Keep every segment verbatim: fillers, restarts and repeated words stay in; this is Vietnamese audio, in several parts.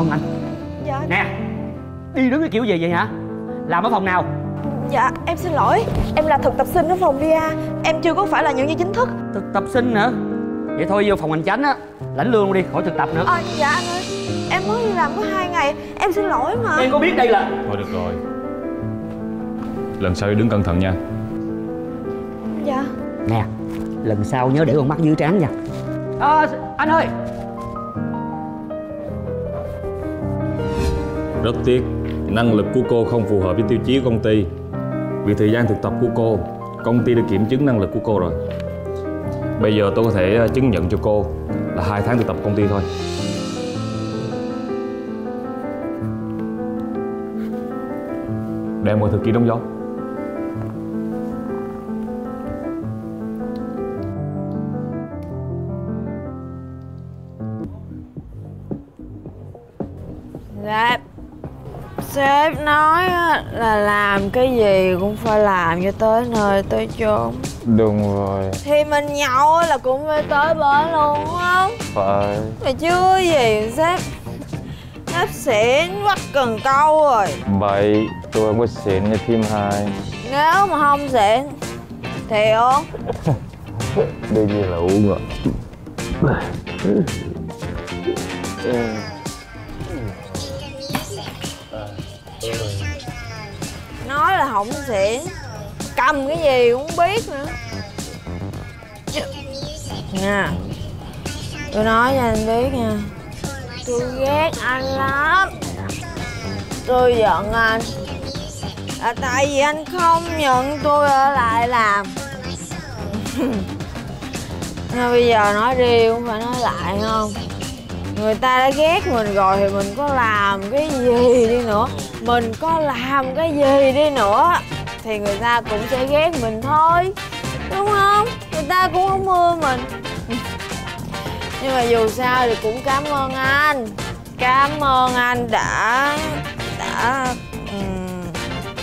không anh? Dạ. Nè, đi đứng cái kiểu gì vậy hả? Làm ở phòng nào? Dạ, em xin lỗi, em là thực tập sinh ở phòng vê a. Em chưa có phải là nhân viên chính thức. Thực tập sinh hả? Vậy thôi vô phòng hành chánh á, lãnh lương đi, khỏi thực tập nữa. Ờ, à, dạ anh ơi, em mới đi làm có hai ngày, em xin lỗi mà. Em có biết đây là... Thôi được rồi, lần sau đi đứng cẩn thận nha. Dạ. Nè, lần sau nhớ để con mắt dưới trán nha. À, anh ơi. Rất tiếc, năng lực của cô không phù hợp với tiêu chí của công ty. Vì thời gian thực tập của cô, công ty đã kiểm chứng năng lực của cô rồi. Bây giờ tôi có thể chứng nhận cho cô là hai tháng thực tập công ty thôi. Để mọi thư ký đóng dấu. Dạ, sếp nói là làm cái gì cũng phải làm cho tới nơi tới chốn. Đúng rồi. Thì mình nhậu là cũng phải tới bến luôn không? Phải. Mà chưa gì sếp sếp xỉn bắt cần câu rồi. Bậy, tôi không có xỉn như phim hai. Nếu mà không xỉn thì uống. Đương nhiên là uống rồi. Nói là không xỉn, cầm cái gì cũng biết nữa. Nè, tôi nói cho anh biết nha, tôi ghét anh lắm. Tôi giận anh là tại vì anh không nhận tôi ở lại làm. Nhưng bây giờ nói đi cũng phải nói lại không? Người ta đã ghét mình rồi thì mình có làm cái gì đi nữa, mình có làm cái gì đi nữa thì người ta cũng sẽ ghét mình thôi, đúng không? Người ta cũng không ưa mình. Nhưng mà dù sao thì cũng cảm ơn anh. Cảm ơn anh đã đã um,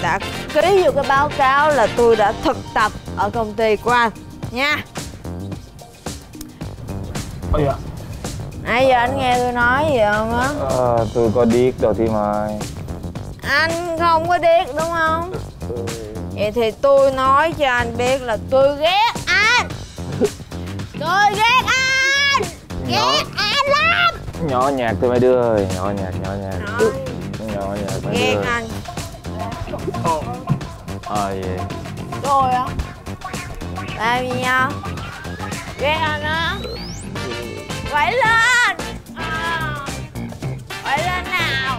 đã ký vô cái báo cáo là tôi đã thực tập ở công ty của anh nha. Ôi dạ. Nãy giờ anh nghe tôi nói gì không á? À, tôi có điếc rồi thì mà. Anh không có điếc đúng không? Vậy thì tôi nói cho anh biết là tôi ghét anh. Tôi ghét anh. Ghét nhỏ. Anh lắm. Nhỏ nhạc tôi mới đưa rồi. Nhỏ nhạc, nhỏ nhạc Đó. Nhỏ nhạc mới ghét đưa. Ghét anh. Ờ vậy tôi á làm gì nhau? Ghét anh á. Quẩy lên à. Quẩy lên nào.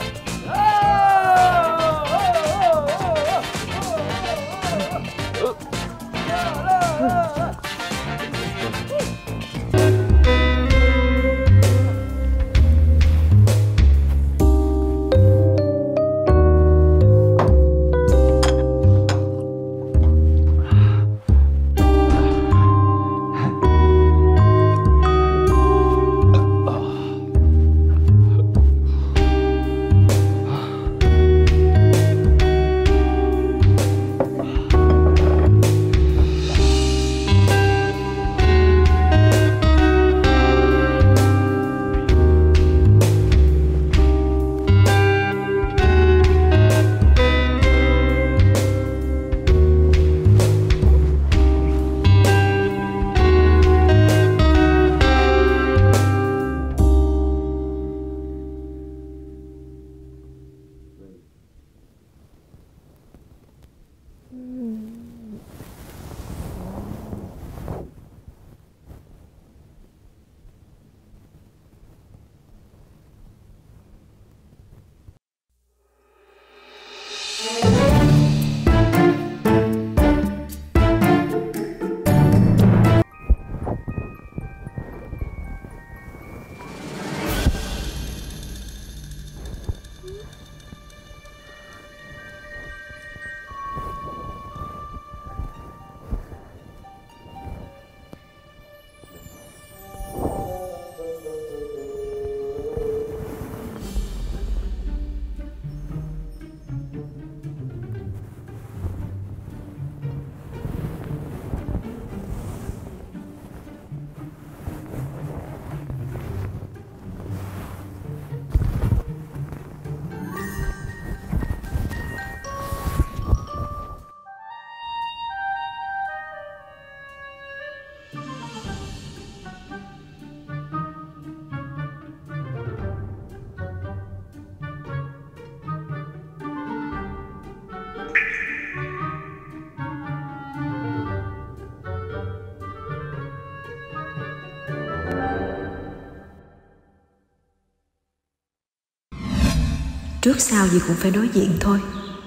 Trước sau gì cũng phải đối diện thôi.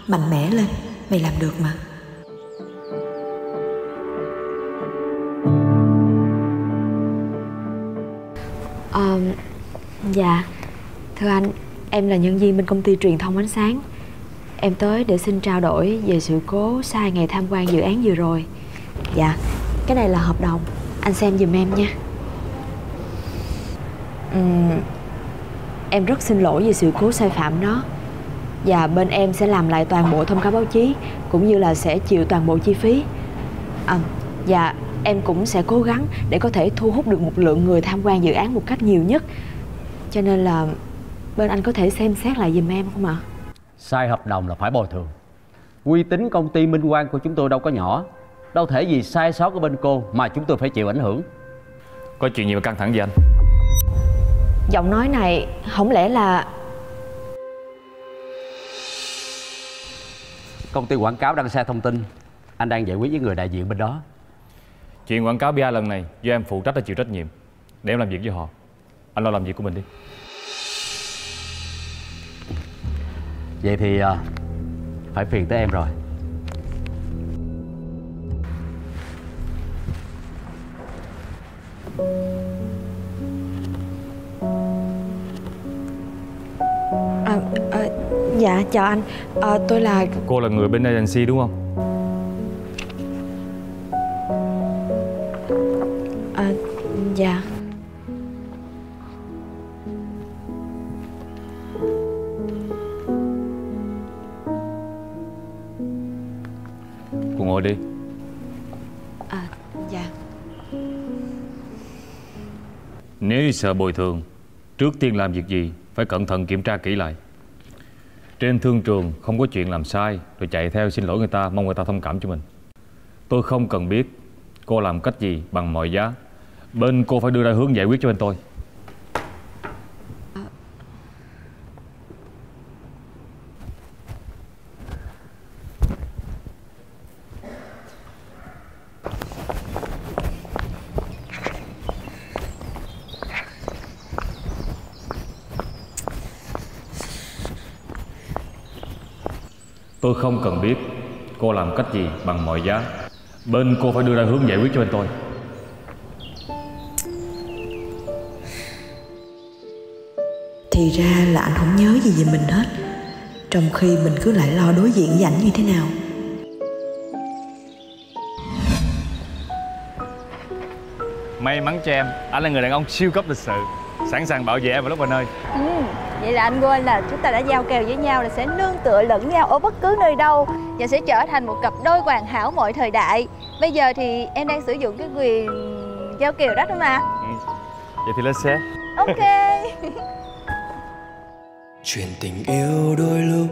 Mạnh mẽ lên, mày làm được mà. À, dạ thưa anh, em là nhân viên bên công ty truyền thông ánh sáng. Em tới để xin trao đổi về sự cố sai ngày tham quan dự án vừa rồi. Dạ, cái này là hợp đồng, anh xem giùm em nha. uhm, Em rất xin lỗi về sự cố sai phạm đó. Và bên em sẽ làm lại toàn bộ thông cáo báo chí, cũng như là sẽ chịu toàn bộ chi phí. à, Và em cũng sẽ cố gắng để có thể thu hút được một lượng người tham quan dự án một cách nhiều nhất. Cho nên là bên anh có thể xem xét lại giùm em không ạ? À? Sai hợp đồng là phải bồi thường. Uy tín công ty Minh Quang của chúng tôi đâu có nhỏ. Đâu thể vì sai sót của bên cô mà chúng tôi phải chịu ảnh hưởng. Có chuyện gì mà căng thẳng vậy anh? Giọng nói này không lẽ là... Công ty quảng cáo đăng sai thông tin. Anh đang giải quyết với người đại diện bên đó. Chuyện quảng cáo pê e rờ lần này do em phụ trách và chịu trách nhiệm. Để em làm việc với họ. Anh lo làm việc của mình đi. Vậy thì à, phải phiền tới em rồi. à, à, Dạ chào anh. à, Tôi là... Cô là người bên agency đúng không? À, dạ. Cô ngồi đi. À, dạ. Nếu sợ bồi thường, trước tiên làm việc gì phải cẩn thận kiểm tra kỹ lại. Trên thương trường không có chuyện làm sai rồi chạy theo xin lỗi người ta, mong người ta thông cảm cho mình. Tôi không cần biết cô làm cách gì bằng mọi giá. Bên cô phải đưa ra hướng giải quyết cho bên tôi. Tôi không cần biết cô làm cách gì bằng mọi giá. Bên cô phải đưa ra hướng giải quyết cho bên tôi. Thì ra là anh không nhớ gì về mình hết. Trong khi mình cứ lại lo đối diện với ảnh như thế nào. May mắn cho em, anh là người đàn ông siêu cấp lịch sự, sẵn sàng bảo vệ em vào lúc mọi nơi. ừ, Vậy là anh quên là chúng ta đã giao kèo với nhau là sẽ nương tựa lẫn nhau ở bất cứ nơi đâu, và sẽ trở thành một cặp đôi hoàn hảo mọi thời đại. Bây giờ thì em đang sử dụng cái quyền giao kèo đó đúng không ạ? ừ. Vậy thì lên xe. Ok. Chuyện tình yêu đôi lúc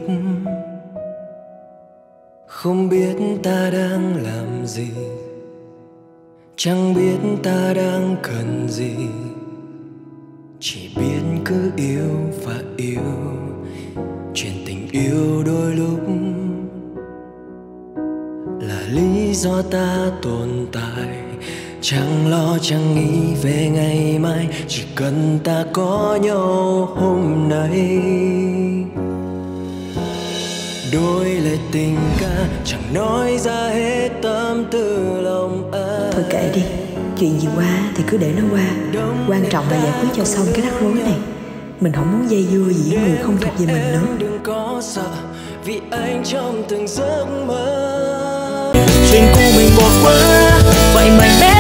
không biết ta đang làm gì, chẳng biết ta đang cần gì, chỉ biết cứ yêu và yêu. Chuyện tình yêu đôi lúc là lý do ta tồn tại, chẳng lo chẳng nghĩ về ngày mai, chỉ cần ta có nhau hôm nay. Đôi lời tình ca chẳng nói ra hết tâm tư lòng anh. Thôi kệ đi, chuyện gì qua thì cứ để nó qua. Quan trọng là giải quyết cho xong cái rắc rối này. Mình không muốn dây dưa gì với người không thuộc về mình nữa. Đừng có sợ vì anh trong từng giấc mơ. Chuyện của mình bỏ qua, vậy mày bé.